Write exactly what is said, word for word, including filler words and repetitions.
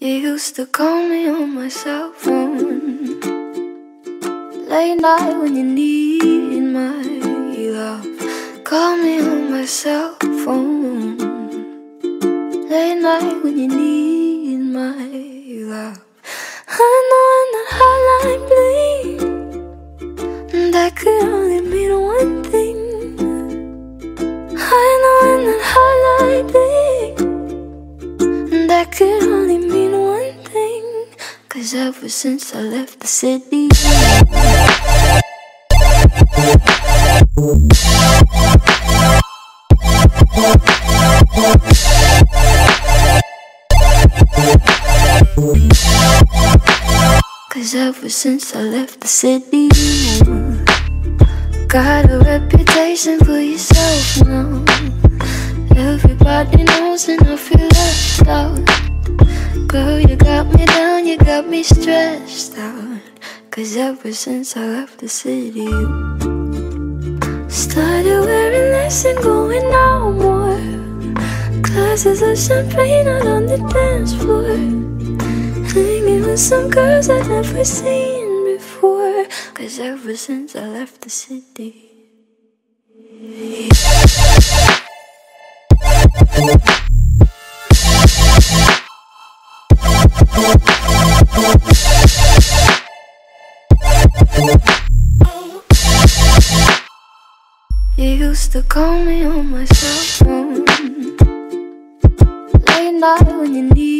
You used to call me on my cell phone late night when you need my love. Call me on my cell phone late night when you need my love. I know I'm not hotline bling, and that could only mean one thing. I know I'm not hotline bling, and that could only mean ever since I left the city. Cause ever since I left the city, got a reputation for yourself now. Everybody knows and I feel left out. Girl, you got me down, you got me stressed out. Cause ever since I left the city, started wearing less and going out more. Glasses of champagne out on the dance floor, hanging with some girls I've never seen before. Cause ever since I left the city, you used to call me on my cell phone late night when you need.